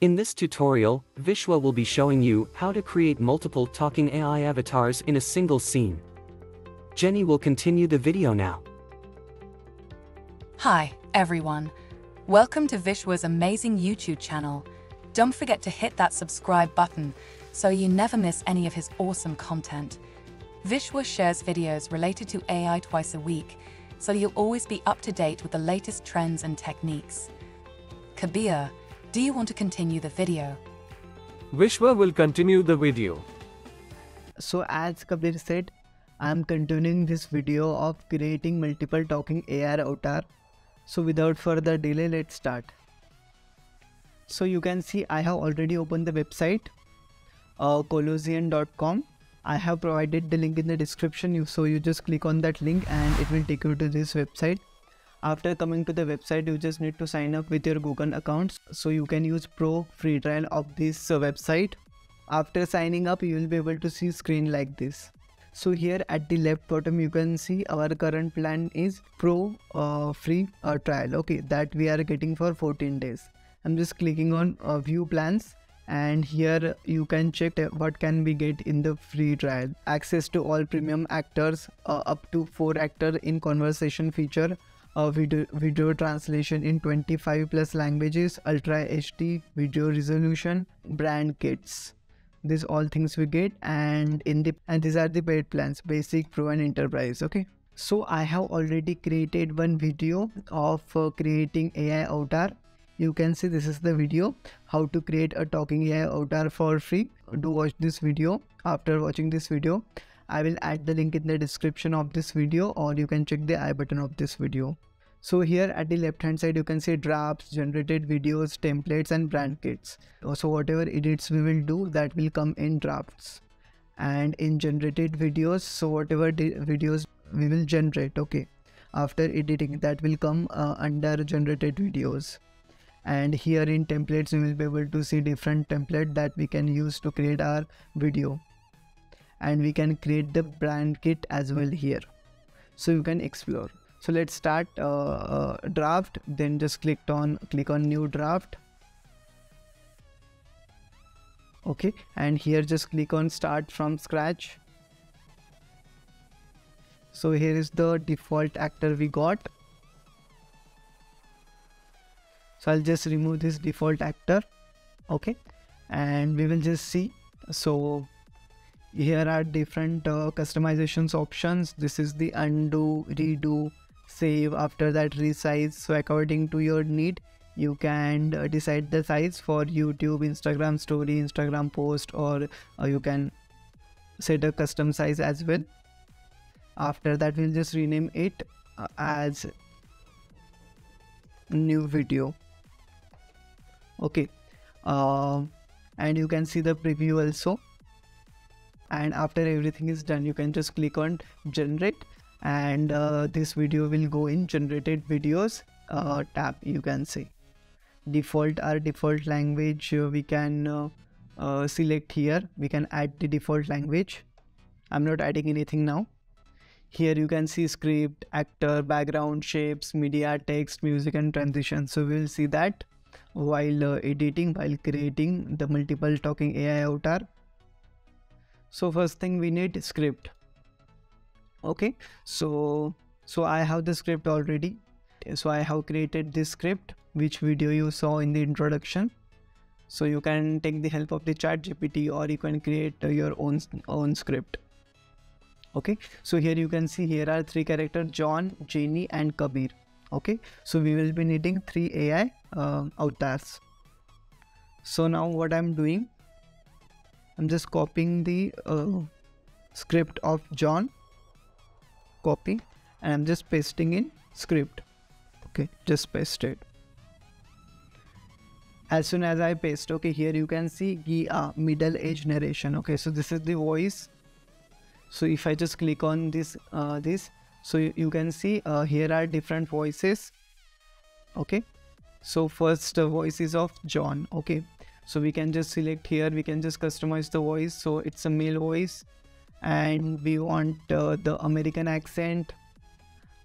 In this tutorial, Vishwa will be showing you how to create multiple talking AI avatars in a single scene. Jenny will continue the video now. Hi, everyone. Welcome to Vishwa's amazing YouTube channel. Don't forget to hit that subscribe button so you never miss any of his awesome content. Vishwa shares videos related to AI twice a week, so you'll always be up to date with the latest trends and techniques. Kabir, do you want to continue the video? Vishwa will continue the video. So as Kabir said, I am continuing this video of creating multiple talking AI avatar. So without further delay, let's start. So you can see I have already opened the website, Colossyan.com. I have provided the link in the description, so you just click on that link and it will take you to this website. After coming to the website, you just need to sign up with your Google accounts, so you can use pro free trial of this website. After signing up, you will be able to see screen like this. So here at the left bottom, you can see our current plan is pro free trial, okay, that we are getting for 14 days. I'm just clicking on view plans, and here you can check what can we get in the free trial. Access to all premium actors, up to 4 actors in conversation feature, video translation in 25+ languages, ultra HD video resolution, brand kits. These all things we get, and these are the paid plans: basic, pro, and enterprise. Okay, so I have already created one video of creating AI avatar. You can see this is the video, how to create a talking AI avatar for free. Do watch this video. After watching this video, I will add the link in the description of this video, or you can check the I button of this video. So here at the left hand side, you can see drafts, generated videos, templates, and brand kits. So whatever edits we will do, that will come in drafts and in generated videos. So whatever videos we will generate, okay, after editing, that will come under generated videos. And here in templates, you will be able to see different templates that we can use to create our video. And we can create the brand kit as well here, so you can explore. So let's start draft, then just click on new draft. Okay, and here just click on start from scratch. So here is the default actor we got. So I'll just remove this default actor. Okay, and we will just see. So here are different customizations options. This is the undo, redo, save, after that resize. So according to your need, you can decide the size for YouTube, Instagram story, Instagram post, or you can set a custom size as well. After that, we'll just rename it as new video. Okay, and you can see the preview also. And after everything is done, you can just click on generate, and this video will go in generated videos tab. You can see default, our default language, we can select here. We can add the default language. I'm not adding anything now. Here you can see script, actor, background, shapes, media, text, music, and transition. So we will see that while editing, while creating the multiple talking AI avatar. So first thing we need is script. Okay, so I have the script already. So I have created this script, which video you saw in the introduction. So you can take the help of the ChatGPT, or you can create your own script. Okay, so here you can see here are 3 characters: John, Jenny, and Kabir. Okay, so we will be needing 3 AI avatars. So now what I'm doing, I'm just copying the script of John, copy, and I'm just pasting in script. Okay, just paste it. As soon as I paste, okay, here you can see Gia, middle-aged narration. Okay, so this is the voice. So if I just click on this, so you can see here are different voices. Okay, so first voice is of John. Okay. So we can just select here, we can just customize the voice. So it's a male voice, and we want the American accent.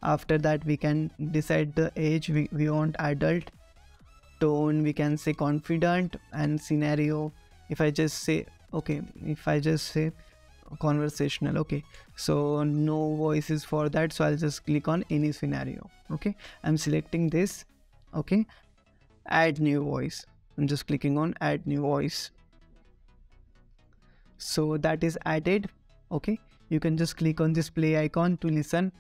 After that, we can decide the age. We want adult tone, we can say confident and scenario. If I just say, okay, if I just say conversational, okay, so no voices for that, so I'll just click on any scenario. Okay, I'm selecting this. Okay, add new voice. I'm just clicking on add new voice. So that is added. Okay, you can just click on this play icon to listen.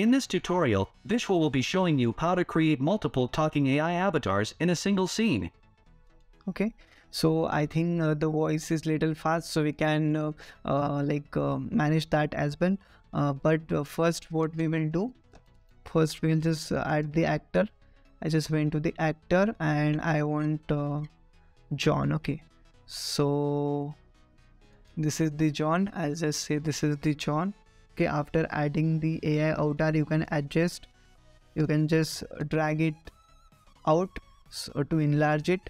In this tutorial, Vishwa will be showing you how to create multiple talking AI avatars in a single scene. Okay, so I think the voice is little fast, so we can manage that as well. But first what we will do, first we'll just add the actor. I just went to the actor and I want John. Okay, so this is the John. I'll just say this is the John. Okay, after adding the AI avatar, you can adjust, you can just drag it out to enlarge it,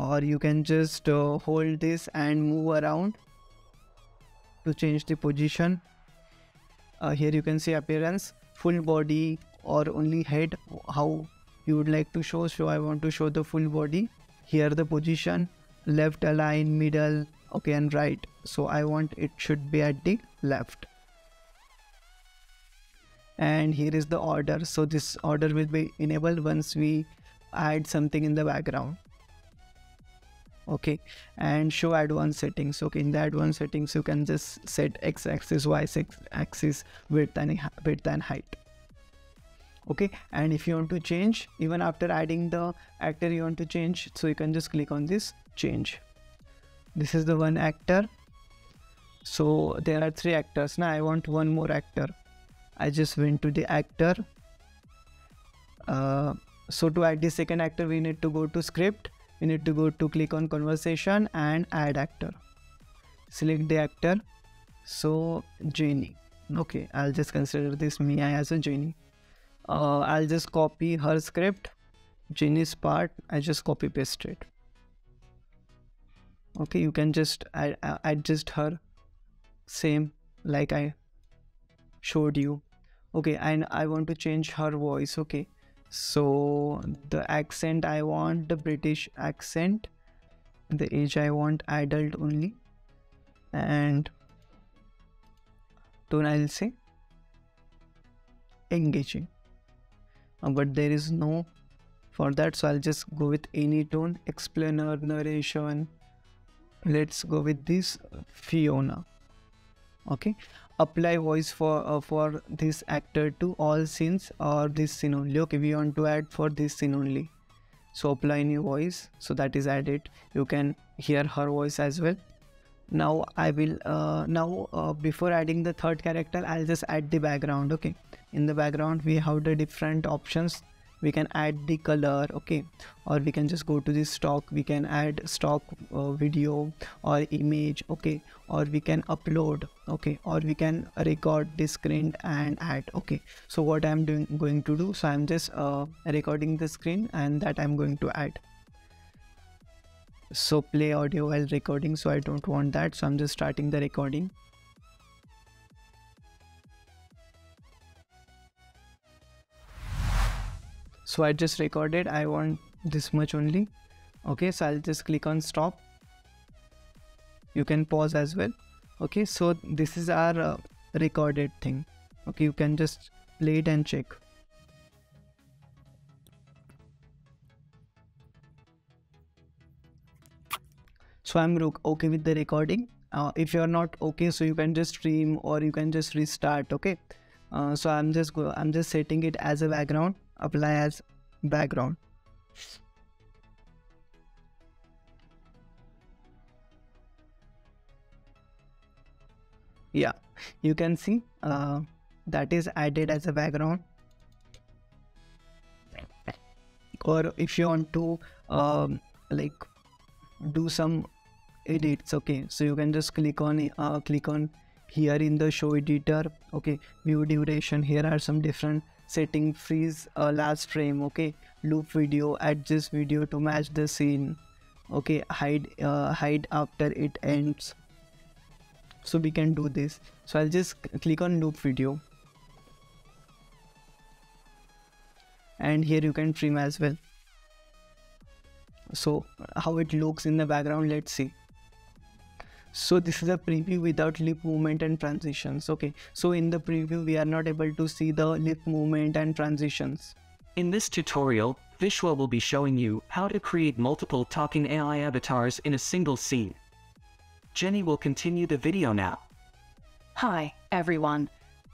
or you can just hold this and move around to change the position. Here you can see appearance, full body or only head, how you would like to show. So I want to show the full body. Here the position, left align, middle, okay, and right. So I want it should be at the left. And here is the order. So this order will be enabled once we add something in the background. Okay, and show advanced settings. Okay, in the advanced settings you can just set x-axis, y-axis, width and height. Okay, and if you want to change, even after adding the actor you want to change, so you can just click on this change. This is the one actor. So there are three actors. Now I want one more actor. I just went to the actor. So to add the second actor, we need to go to script. We need to go to click on conversation and add actor. Select the actor. So Jenny. Okay, I'll just consider this Mia as a Jenny. I'll just copy her script. Jenny's part, I just copy paste it. Okay, you can just adjust her, same like I showed you. Okay, and I want to change her voice. Okay, so the accent, I want the British accent. The age, I want adult only. And tone, I'll say engaging. But there is no for that, so I'll just go with any tone. Explainer, narration. Let's go with this Fiona. Okay, apply voice for this actor to all scenes or this scene only. Okay, we want to add for this scene only, so apply new voice. So that is added. You can hear her voice as well. Now I will before adding the third character, I'll just add the background. Okay, in the background we have the different options. We can add the color, okay, or we can just go to the stock. We can add stock video or image, okay, or we can upload, okay, or we can record the screen and add, okay. So what I'm going to do, so I'm just recording the screen and that I'm going to add. So play audio while recording, so I don't want that. So I'm just starting the recording. So I just recorded, I want this much only. Okay, so I'll just click on stop. You can pause as well. Okay, so this is our recorded thing. Okay, you can just play it and check. So I'm okay with the recording. If you're not okay, so you can just stream or you can just restart. Okay, so I'm just setting it as a background. Apply as background. Yeah, you can see that is added as a background. Or if you want to do some edits, okay, so you can just click on here in the show editor. Okay, view duration, here are some different setting, freeze, last frame, okay, loop video, adjust video to match the scene, okay, hide after it ends. So we can do this. So I'll just click on loop video. and here you can trim as well. So how it looks in the background, let's see. So this is a preview without lip movement and transitions. Okay, so in the preview we are not able to see the lip movement and transitions. In this tutorial, Vishwa will be showing you how to create multiple talking AI avatars in a single scene. Jenny will continue the video now. Hi everyone,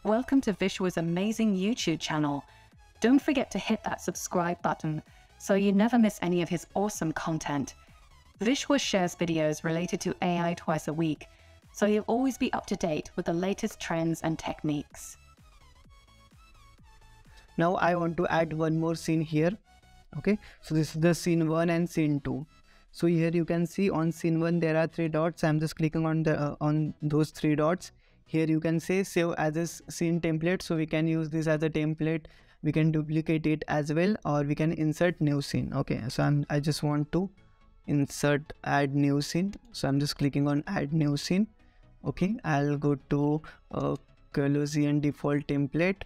welcome to Vishwa's amazing YouTube channel. Don't forget to hit that subscribe button so you never miss any of his awesome content. Vishwa shares videos related to AI twice a week, so you'll always be up to date with the latest trends and techniques. Now I want to add one more scene here. Okay, so this is the scene 1 and scene 2. So here you can see on scene 1 there are 3 dots. I'm just clicking on the on those 3 dots. Here you can say save as a scene template, so we can use this as a template. We can duplicate it as well, or we can insert new scene. Okay, so I just want to insert add new scene, so I'm just clicking on add new scene. Okay, I'll go to Colossyan default template.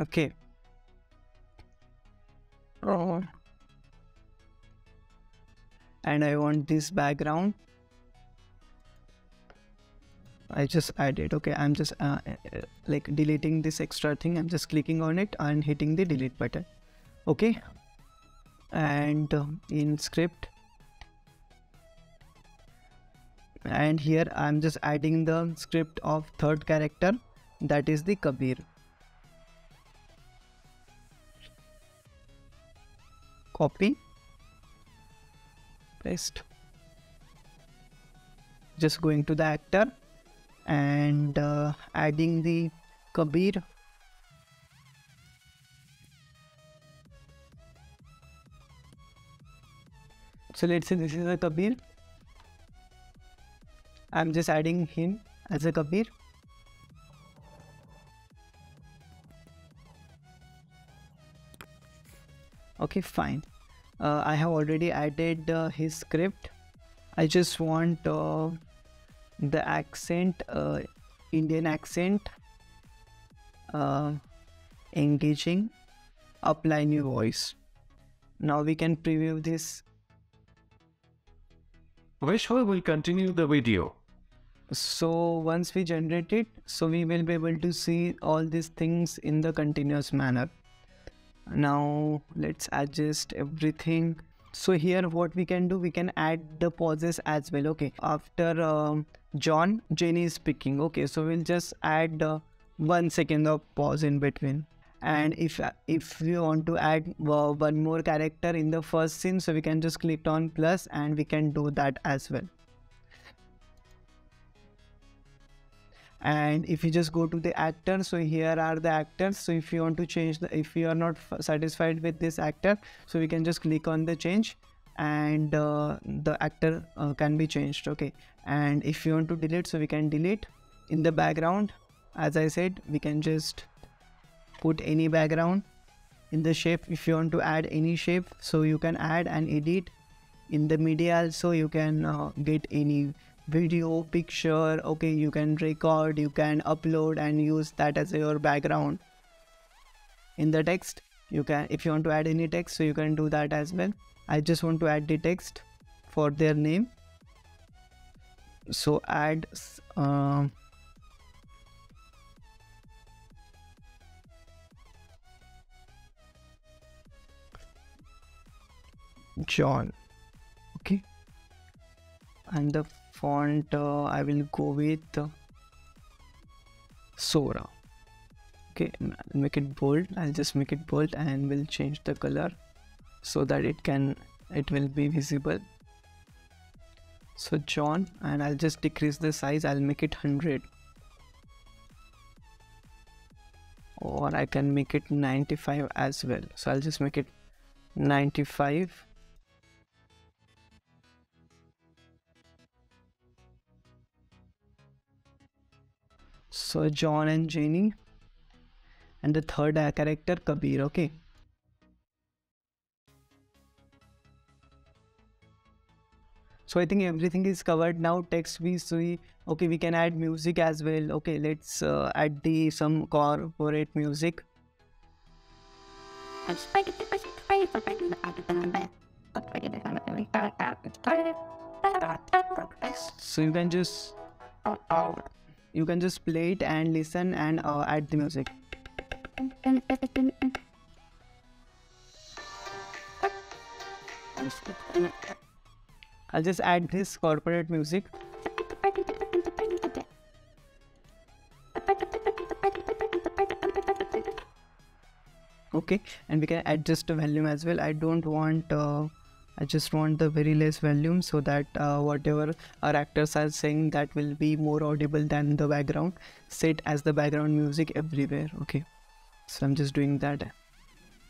Okay, and I want this background. I just added. Okay, I'm just like deleting this extra thing. I'm just clicking on it and hitting the delete button. Okay, and in script, and here I'm just adding the script of third character, that is the Kabir. Copy, paste. Just going to the actor and adding the Kabir. So let's say this is a Kabir. I'm just adding him as a Kabir. Okay, fine. I have already added his script. I just want the accent, Indian accent, engaging, apply new voice. Now we can preview this. Vishwa will continue the video. So once we generate it, so we will be able to see all these things in the continuous manner. Now let's adjust everything. So here what we can do, we can add the pauses as well. Okay, after Jenny is speaking. Okay, so we'll just add 1 second of pause in between. And if we want to add one more character in the first scene, so we can just click on plus and we can do that as well. And if you just go to the actors, so here are the actors. So if you want to change the, if you are not satisfied with this actor, so we can just click on the change and the actor can be changed. Okay, and if you want to delete, so we can delete. In the background, as I said, we can just put any background. In the shape, if you want to add any shape, so you can add and edit. In the media also, you can get any video, picture. Okay, you can record, you can upload and use that as your background. In the text, you can, if you want to add any text, so you can do that as well. I just want to add the text for their name, so add John. Okay, and the font I will go with Sora. Okay, make it bold. I'll just make it bold and we'll change the color so that it will be visible. So John, and I'll just decrease the size. I'll make it 100, or I can make it 95 as well. So I'll just make it 95. So John and Jenny, and the third character Kabir. Okay, so I think everything is covered. Now text we see. Okay, we can add music as well. Okay, let's add some corporate music. So you can just play it and listen and add the music. I'll just add this corporate music. Okay, and we can adjust the volume as well. I don't want, I just want the very less volume so that whatever our actors are saying, that will be more audible than the background. Set as the background music everywhere. Okay, so I'm just doing that.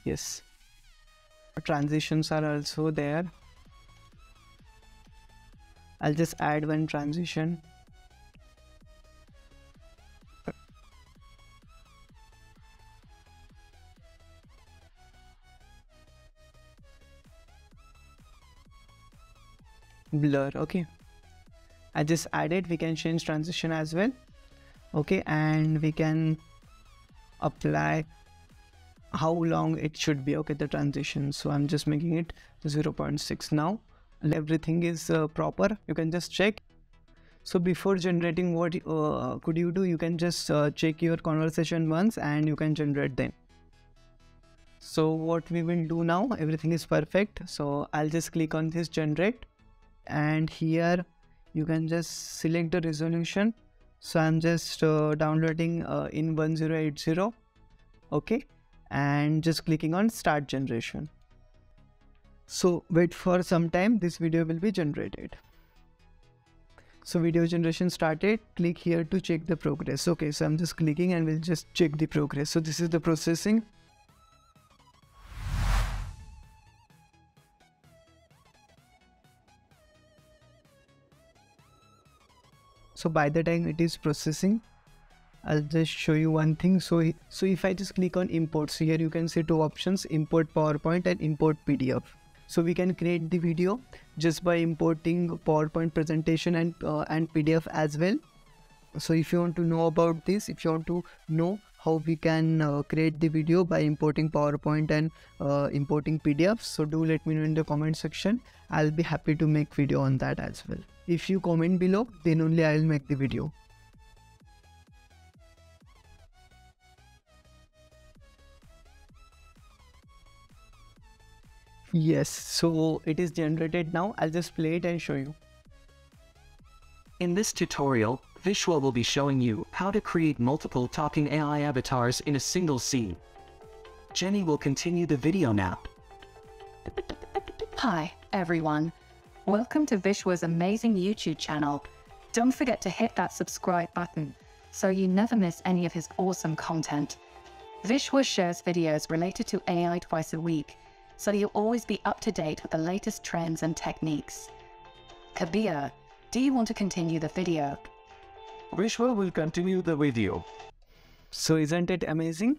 Yes. Transitions are also there. I'll just add one transition. Blur. Okay, I just added. We can change transition as well. Okay, and we can apply how long it should be. Okay, the transition. So I'm just making it 0.6 now. Everything is proper. You can just check. So before generating, what could you do? You can just check your conversation once and you can generate them. So what we will do now, everything is perfect. So I'll just click on this generate, and here you can just select the resolution. So I'm just downloading in 1080. Okay, and just clicking on start generation. So wait for some time, this video will be generated. So video generation started. Click here to check the progress. Okay, so I'm just clicking and we'll just check the progress. So this is the processing. So by the time it is processing, I'll just show you one thing. So if I just click on import, so here you can see two options, import PowerPoint and import PDF. So we can create the video just by importing PowerPoint presentation and PDF as well. So if you want to know about this, if you want to know how we can create the video by importing PowerPoint and importing PDFs, so do let me know in the comment section. I'll be happy to make video on that as well. If you comment below, then only I'll make the video. Yes, so it is generated now. I'll just play it and show you. In this tutorial, Vishwa will be showing you how to create multiple talking AI avatars in a single scene. Jenny will continue the video now. Hi, everyone. Welcome to Vishwa's amazing YouTube channel. Don't forget to hit that subscribe button so you never miss any of his awesome content. Vishwa shares videos related to AI twice a week, so you'll always be up to date with the latest trends and techniques. Kabir, do you want to continue the video? Vishwa will continue the video. So isn't it amazing?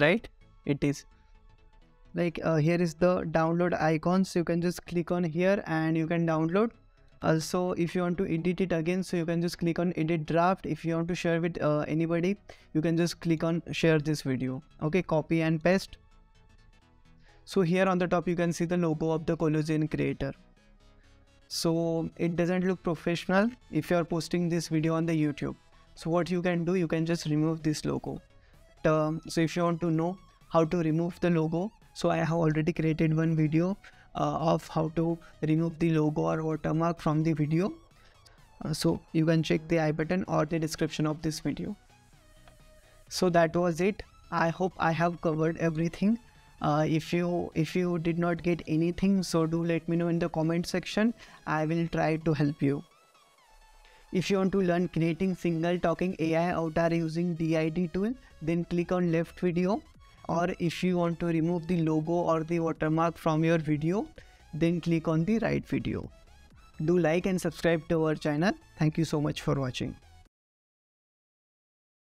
Right? It is. Like here is the download icon, so you can just click on here and you can download. Also, if you want to edit it again, so you can just click on edit draft. If you want to share with anybody, you can just click on share this video. Okay, copy and paste. So here on the top you can see the logo of the Colossyan creator. So it doesn't look professional if you are posting this video on the YouTube. So what you can do, you can just remove this logo. So if you want to know how to remove the logo, so I have already created one video of how to remove the logo or watermark from the video. So you can check the I button or the description of this video. So that was it. I hope I have covered everything. If you did not get anything, so do let me know in the comment section. I will try to help you. If you want to learn creating single talking AI avatar using D-ID tool, then click on left video. Or if you want to remove the logo or the watermark from your video, then click on the right video. Do like and subscribe to our channel. Thank you so much for watching.